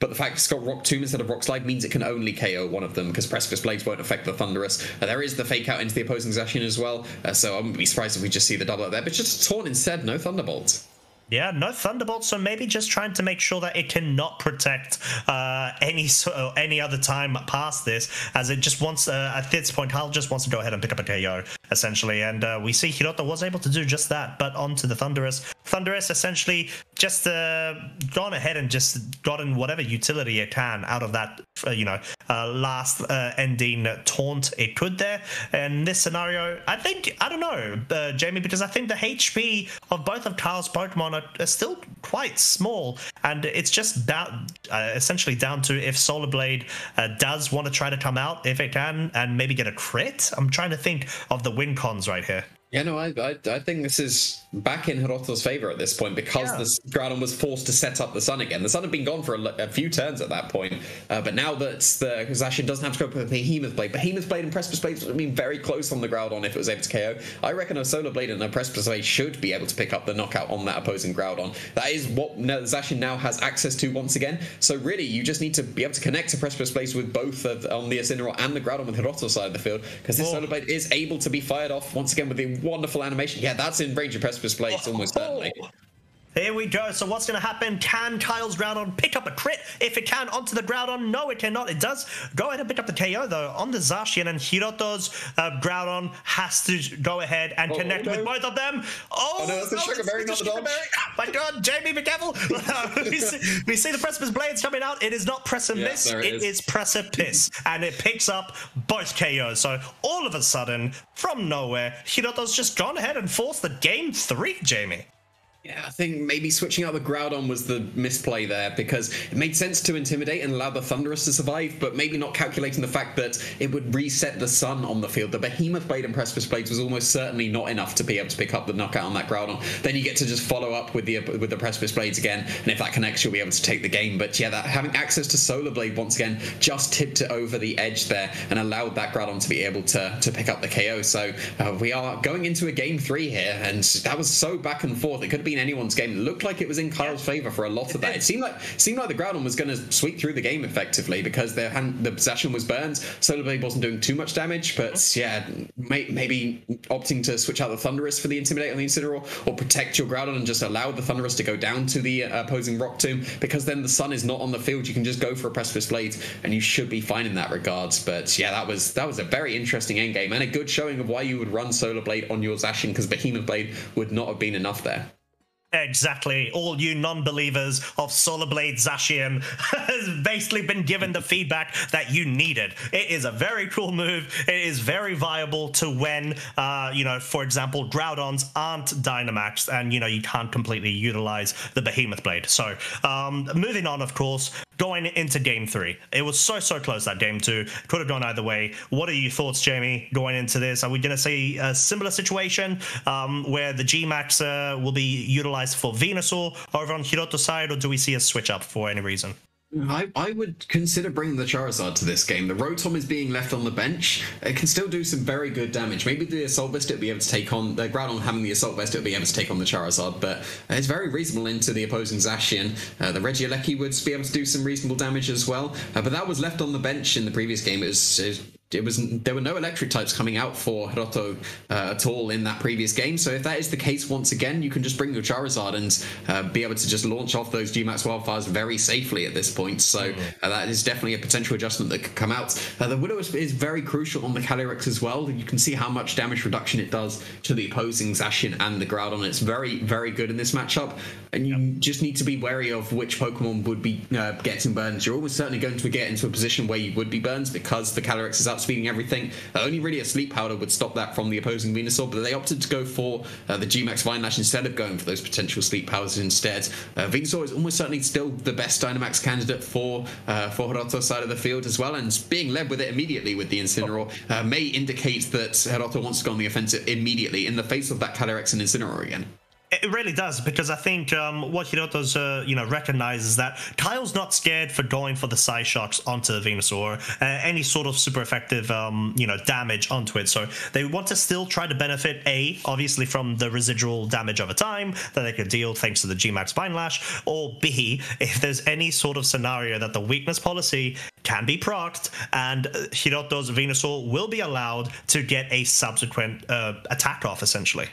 But the fact it's got Rock Tomb instead of Rock Slide means it can only K O one of them, because Precipice Blades won't affect the Thunderous. Uh, there is the fake out into the opposing Zacian as well, uh, so I wouldn't be surprised if we just see the double up there. But just Taunt instead, no Thunderbolt. Yeah, no Thunderbolt, so maybe just trying to make sure that it cannot protect uh, any so, any other time past this, as it just wants, uh, at this point, Hal just wants to go ahead and pick up a K O, essentially, and uh, we see Hiroto was able to do just that, but onto the Thunderous. Thunderous essentially just uh, gone ahead and just gotten whatever utility it can out of that, uh, you know, uh, last uh, ending taunt it could there. And this scenario, I think, I don't know, uh, Jamie, because I think the H P of both of Kyle's Pokemon are still quite small, and it's just down, uh, essentially down to if Solar Blade uh, does want to try to come out if it can and maybe get a crit. I'm trying to think of the win cons right here. Yeah, no, I, I I think this is back in Hiroto's favor at this point, because yeah. the Groudon was forced to set up the Sun again. The Sun had been gone for a, a few turns at that point, uh, but now that the Zacian doesn't have to go for Behemoth Blade, Behemoth Blade and Precipice Blade would have been very close on the Groudon if it was able to K O. I reckon a Solar Blade and a Precipice Blade should be able to pick up the knockout on that opposing Groudon. That is what Zacian now has access to once again, so really you just need to be able to connect to Precipice Blade with both of, on the Incineroar and the Groudon with Hiroto's side of the field, because this oh. Solar Blade is able to be fired off once again with the wonderful animation. Yeah, that's in range of Precipice Blades, almost certainly. Here we go. So what's going to happen? Can Kyle's Groudon pick up a crit? If it can, onto the Groudon. No, it cannot. It does go ahead and pick up the K O, though, on the Zacian. And Hiroto's uh, Groudon has to go ahead and oh, connect oh, no. with both of them. Oh, oh no, that's no, the Sugarberry, not the Sugarberry. Oh, my God, Jamie, be careful. we, see, we see the Precipice Blades coming out. It is not Precipice. Yeah, it is, is Precipice. And it picks up both K Os. So all of a sudden, from nowhere, Hiroto's just gone ahead and forced the game three, Jamie. Yeah, I think maybe switching out the Groudon was the misplay there, because it made sense to intimidate and allow the Thunderous to survive, but maybe not calculating the fact that it would reset the Sun on the field. The Behemoth Blade and Precipice Blades was almost certainly not enough to be able to pick up the knockout on that Groudon. Then you get to just follow up with the with the Precipice Blades again, and if that connects, you'll be able to take the game. But yeah, that having access to Solar Blade once again just tipped it over the edge there and allowed that Groudon to be able to to pick up the K O. So uh, we are going into a game three here, and that was so back and forth. It could have been anyone's game. It looked like it was in Kyle's favor for a lot of that. It seemed like seemed like the Groudon was going to sweep through the game effectively, because their hand, the Zacian was burned. Solar Blade wasn't doing too much damage, but yeah, may, maybe opting to switch out the Thunderous for the Intimidate on the Incineroar, or protect your Groudon and just allow the Thunderous to go down to the uh, opposing Rock Tomb, because then the Sun is not on the field. You can just go for a Precipice Blade, and you should be fine in that regards. But yeah, that was that was a very interesting endgame, and a good showing of why you would run Solar Blade on your Zacian, because Behemoth Blade would not have been enough there. Exactly. All you non-believers of Solar Blade Zacian has basically been given the feedback that you needed. It is a very cool move. It is very viable to when, uh, you know, for example, Groudons aren't Dynamaxed and, you know, you can't completely utilize the Behemoth Blade. So um, moving on, of course, going into game three. It was so, so close, that game two. Could have gone either way. What are your thoughts, Jamie, going into this? Are we going to see a similar situation um, where the G-Max uh, will be utilized for Venusaur over on Hiroto's side, or do we see a switch up for any reason? I, I would consider bringing the Charizard to this game. The Rotom is being left on the bench. It can still do some very good damage. Maybe the Assault Vest it'll be able to take on... The Groudon having the Assault Vest it'll be able to take on the Charizard, but it's very reasonable into the opposing Zacian. Uh, the Regieleki would be able to do some reasonable damage as well, uh, but that was left on the bench in the previous game. It was... It was it was there were no electric types coming out for Hiroto uh, at all in that previous game. So if that is the case once again, you can just bring your Charizard and uh, be able to just launch off those G MAX Wildfires very safely at this point. So uh, that is definitely a potential adjustment that could come out. Uh, the Widow is, is very crucial on the Calyrex as well. You can see how much damage reduction it does to the opposing Zacian and the Groudon. It's very, very good in this matchup. And you yep. just need to be wary of which Pokemon would be uh, getting burns. You're almost certainly going to get into a position where you would be burns because the Calyrex is outspeeding everything. Uh, only really a Sleep Powder would stop that from the opposing Venusaur, but they opted to go for uh, the G MAX Vinelash instead of going for those potential Sleep Powers instead. Uh, Venusaur is almost certainly still the best Dynamax candidate for uh, for Hiroto's side of the field as well, and being led with it immediately with the Incineroar uh, may indicate that Hiroto wants to go on the offensive immediately in the face of that Calyrex and Incineroar again. It really does, because I think um, what Hiroto's, uh, you know, recognizes that Kyle's not scared for going for the side shots onto the Venusaur, uh, any sort of super effective, um, you know, damage onto it. So they want to still try to benefit, A, obviously from the residual damage over time that they could deal thanks to the G MAX Vinelash, or B, if there's any sort of scenario that the weakness policy can be procced and Hiroto's Venusaur will be allowed to get a subsequent uh, attack off, essentially.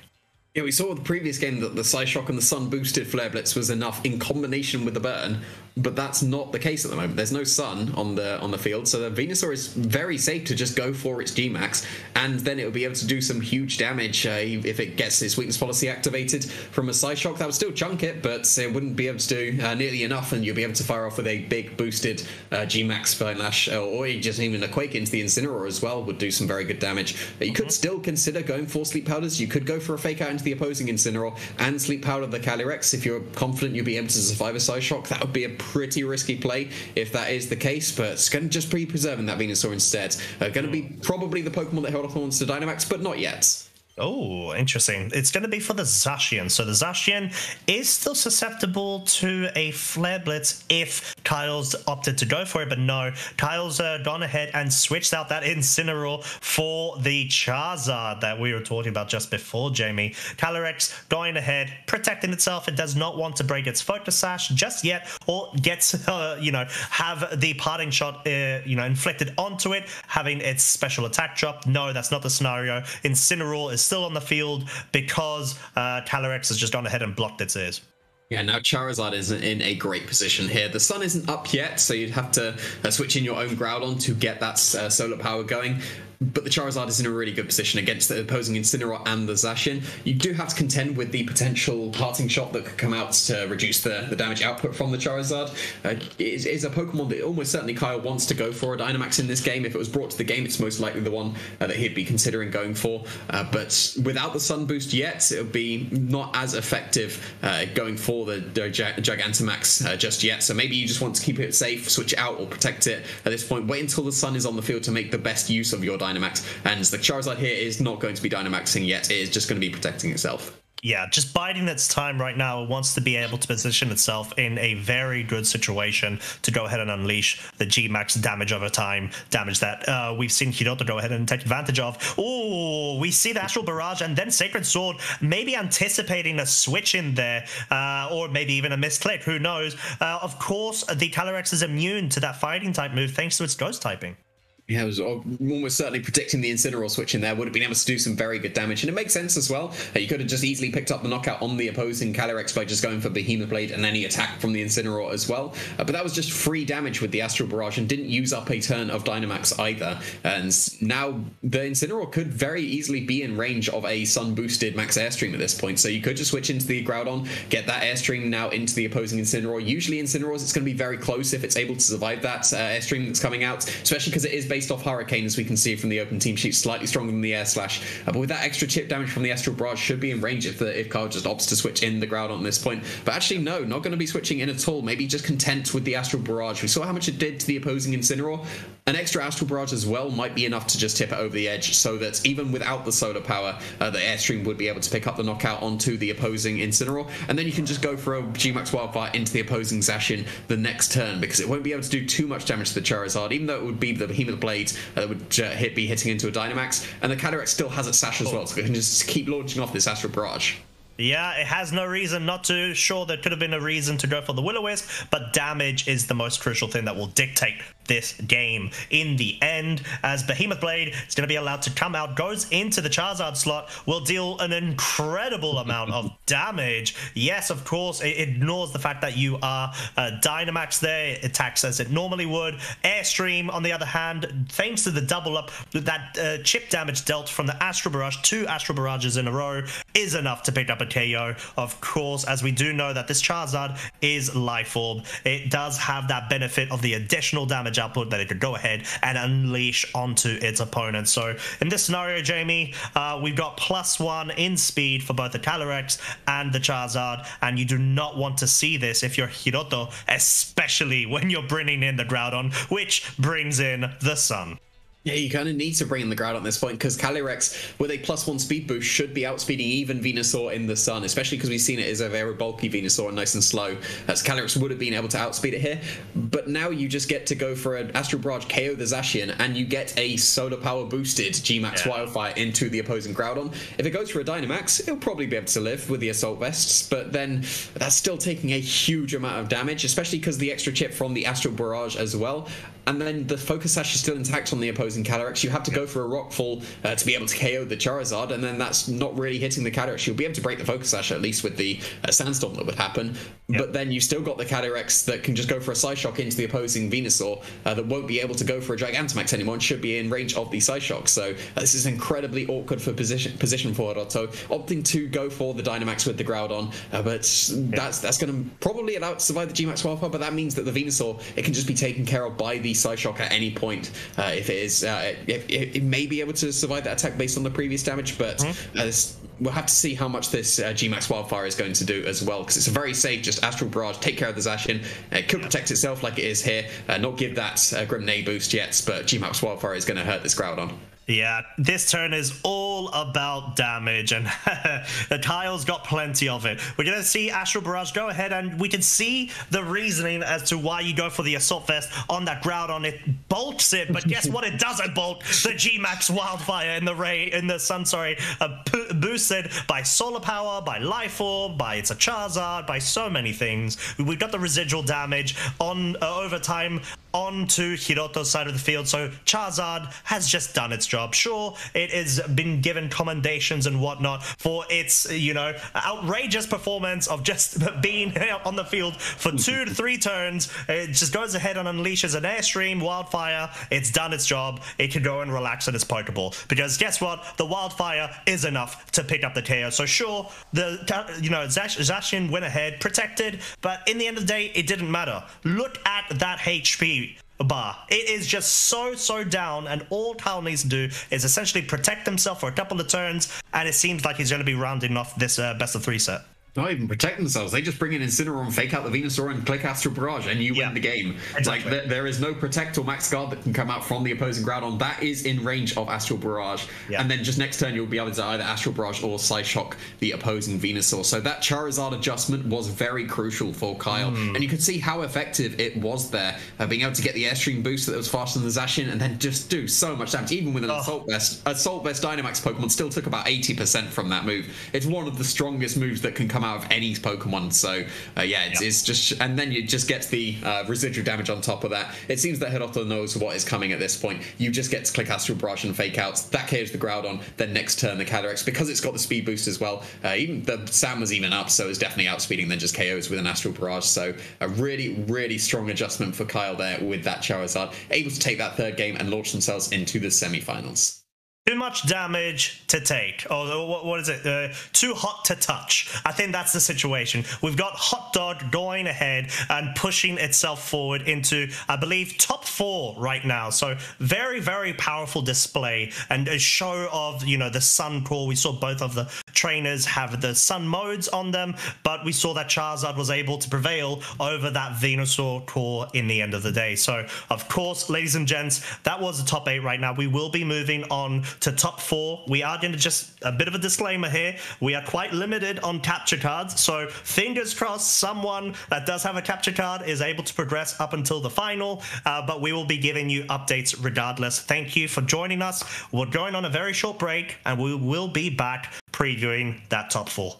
Yeah, we saw the previous game that the Psyshock and the Sun-boosted Flare Blitz was enough in combination with the burn, but that's not the case at the moment. There's no Sun on the on the field, so the Venusaur is very safe to just go for its G MAX, and then it will be able to do some huge damage uh, if it gets its weakness policy activated from a Psyshock. That would still chunk it, but it wouldn't be able to do uh, nearly enough, and you'll be able to fire off with a big boosted uh, G MAX Vinelash, or, or just even a Quake into the Incineroar as well would do some very good damage. But you mm-hmm. could still consider going for Sleep Powders. You could go for a Fake Out into the opposing Incineroar and Sleep Powder the Calyrex. If you're confident you'll be able to survive a Psyshock, that would be a pretty risky play if that is the case, but it's going to just be preserving that Venusaur instead. Uh, going to be probably the Pokemon that held off on to Dynamax, but not yet. Oh, interesting. It's going to be for the Zacian. So the Zacian is still susceptible to a Flare Blitz if Kyle's opted to go for it, but no. Kyle's uh, gone ahead and switched out that Incineroar for the Charizard that we were talking about just before, Jamie. Calyrex going ahead, protecting itself. It does not want to break its Focus Sash just yet, or gets, uh, you know, have the parting shot, uh, you know, inflicted onto it, having its special attack drop. No, that's not the scenario. Incineroar is still on the field because uh, Calyrex has just gone ahead and blocked its ears. Yeah, now Charizard is in a great position here. The sun isn't up yet, so you'd have to uh, switch in your own Groudon to get that uh, solar power going. But the Charizard is in a really good position against the opposing Incineroar and the Zacian. You do have to contend with the potential parting shot that could come out to reduce the, the damage output from the Charizard. Uh, it is, it is a Pokemon that almost certainly Kyle wants to go for a Dynamax in this game. If it was brought to the game, it's most likely the one uh, that he'd be considering going for. Uh, but without the Sun Boost yet, it would be not as effective uh, going for the, the Gigantamax uh, just yet. So maybe you just want to keep it safe, switch it out, or protect it at this point. Wait until the Sun is on the field to make the best use of your Dynamax. Dynamax, and the Charizard here is not going to be Dynamaxing yet. It is just going to be protecting itself. Yeah, just biding its time right now. It wants to be able to position itself in a very good situation to go ahead and unleash the G MAX damage over time, damage that uh, we've seen Hiroto go ahead and take advantage of. Oh, we see the Astral Barrage and then Sacred Sword, maybe anticipating a switch in there, uh, or maybe even a misclick, who knows. Uh, of course, the Calyrex is immune to that Fighting-type move thanks to its Ghost typing. Yeah, I was almost certainly predicting the Incineroar switch in there would have been able to do some very good damage, and it makes sense as well. You could have just easily picked up the knockout on the opposing Calyrex by just going for Behemoth Blade and any attack from the Incineroar as well. Uh, but that was just free damage with the Astral Barrage and didn't use up a turn of Dynamax either. And now the Incineroar could very easily be in range of a Sun-boosted Max Airstream at this point. So you could just switch into the Groudon, get that Airstream now into the opposing Incineroar. Usually Incineroars, it's going to be very close if it's able to survive that uh, Airstream that's coming out, especially because it is based off Hurricane, as we can see from the open team sheet, slightly stronger than the Air Slash. Uh, but with that extra chip damage from the Astral Barrage, should be in range if the, if Kyle just opts to switch in the Groudon at this point. But actually, no, not going to be switching in at all. Maybe just content with the Astral Barrage. We saw how much it did to the opposing Incineroar. An extra Astral Barrage as well might be enough to just tip it over the edge, so that even without the solar power, uh, the Airstream would be able to pick up the knockout onto the opposing Incineroar. And then you can just go for a G MAX Wildfire into the opposing Zacian the next turn, because it won't be able to do too much damage to the Charizard, even though it would be the Behemoth Blade Blade, uh, that would uh, hit, be hitting into a Dynamax, and the Calyrex still has its Sash as well, so we can just keep launching off this Astral Barrage. Yeah, it has no reason not to. Sure, there could have been a reason to go for the Will-O-Wisp, but damage is the most crucial thing that will dictate this game in the end, as Behemoth Blade is going to be allowed to come out, goes into the Charizard slot, will deal an incredible amount of damage. Yes, of course, it ignores the fact that you are uh, Dynamax there. It attacks as it normally would. Airstream, on the other hand, thanks to the double up, that uh, chip damage dealt from the Astral Barrage, two Astral Barrages in a row, is enough to pick up a K O, of course, as we do know that this Charizard is Life Orb. It does have that benefit of the additional damage output that it could go ahead and unleash onto its opponent. So in this scenario, Jamie, uh, we've got plus one in speed for both the Calyrex and the Charizard, and you do not want to see this if you're Hiroto, especially when you're bringing in the Groudon, which brings in the Sun. Yeah, you kind of need to bring in the Groudon at this point, because Calyrex, with a plus one speed boost, should be outspeeding even Venusaur in the Sun, especially because we've seen it as a very bulky Venusaur and nice and slow, as Calyrex would have been able to outspeed it here. But now you just get to go for an Astral Barrage, K O the Zacian, and you get a Solar Power boosted G max yeah. Wildfire into the opposing Groudon. If it goes for a Dynamax, it'll probably be able to live with the Assault Vests, but then that's still taking a huge amount of damage, especially because the extra chip from the Astral Barrage as well. And then the Focus Sash is still intact on the opposing Calyrex. You have to go for a Rockfall uh, to be able to K O the Charizard, and then that's not really hitting the Calyrex. You'll be able to break the Focus Sash, at least with the uh, Sandstorm that would happen. Yep. But then you've still got the Calyrex that can just go for a Psyshock into the opposing Venusaur uh, that won't be able to go for a Gigantamax anymore and should be in range of the Psyshock. So uh, this is incredibly awkward for position position for Hiroto, opting to go for the Dynamax with the Groudon. Uh, but yep. that's that's going to probably allow it to survive the G max Wildfire, but that means that the Venusaur, it can just be taken care of by the Psyshock at any point. Uh, if it is, uh, if, if it may be able to survive that attack based on the previous damage, but uh, this, we'll have to see how much this uh, G max Wildfire is going to do as well, because it's a very safe, just Astral Barrage, take care of the Zacian. It could yeah. protect itself like it is here, uh, not give that uh, Grimne boost yet, but G max Wildfire is going to hurt this Groudon. Yeah, this turn is all about damage, and Kyle's got plenty of it. We're going to see Astral Barrage go ahead, and we can see the reasoning as to why you go for the Assault Vest on that Groudon. It bulks it, but guess what? It doesn't bulk the G max Wildfire in the Ray in the Sun, sorry, uh, boosted by Solar Power, by Life Orb, by it's a Charizard, by so many things. We've got the residual damage on uh, over time onto Hiroto's side of the field, so Charizard has just done its job. Sure, it has been given commendations and whatnot for its, you know, outrageous performance of just being on the field for two to three turns. It just goes ahead and unleashes an Airstream, Wildfire. It's done its job. It can go and relax in its Pokeball, because guess what? The Wildfire is enough to pick up the K O. So sure, the, you know, Zacian went ahead, protected, but in the end of the day, it didn't matter. Look at that H P bar. It is just so, so down, and all Kyle needs to do is essentially protect himself for a couple of turns, and it seems like he's going to be rounding off this uh, best of three set. Not even protect themselves. They just bring in Incineroar and fake out the Venusaur and click Astral Barrage, and you yeah, win the game. Exactly. Like th there is no Protect or Max Guard that can come out from the opposing Groudon. That is in range of Astral Barrage. Yeah. And then just next turn, you'll be able to either Astral Barrage or Psyshock the opposing Venusaur. So that Charizard adjustment was very crucial for Kyle. Mm. And you could see how effective it was there, uh, being able to get the Airstream boost that was faster than the Zacian, and then just do so much damage. Even with an oh. Assault Vest, Assault Vest Dynamax Pokemon still took about eighty percent from that move. It's one of the strongest moves that can come out of any Pokemon, so uh, yeah, it's, yep. it's just, and then you just get the uh, residual damage on top of that. It seems that Hiroto knows what is coming at this point. You just get to click Astral Barrage and fake outs. That K Os the Groudon, then next turn the Calyrex, because it's got the speed boost as well. Uh, even the Sam was even up, so it's definitely outspeeding then just K Os with an Astral Barrage. So a really, really strong adjustment for Kyle there with that Charizard, able to take that third game and launch themselves into the semi-finals. Too much damage to take. Oh, what, what is it? Uh, too hot to touch. I think that's the situation. We've got Hot Dog going ahead and pushing itself forward into, I believe, top four right now. So very, very powerful display and a show of, you know, the Sun core. We saw both of the trainers have the Sun modes on them, but we saw that Charizard was able to prevail over that Venusaur core in the end of the day. So, of course, ladies and gents, that was the top eight right now. We will be moving on to top four. We are going to, just a bit of a disclaimer here, we are quite limited on capture cards, so fingers crossed someone that does have a capture card is able to progress up until the final, uh, but we will be giving you updates regardless. Thank you for joining us. We're going on a very short break, and we will be back previewing that top four.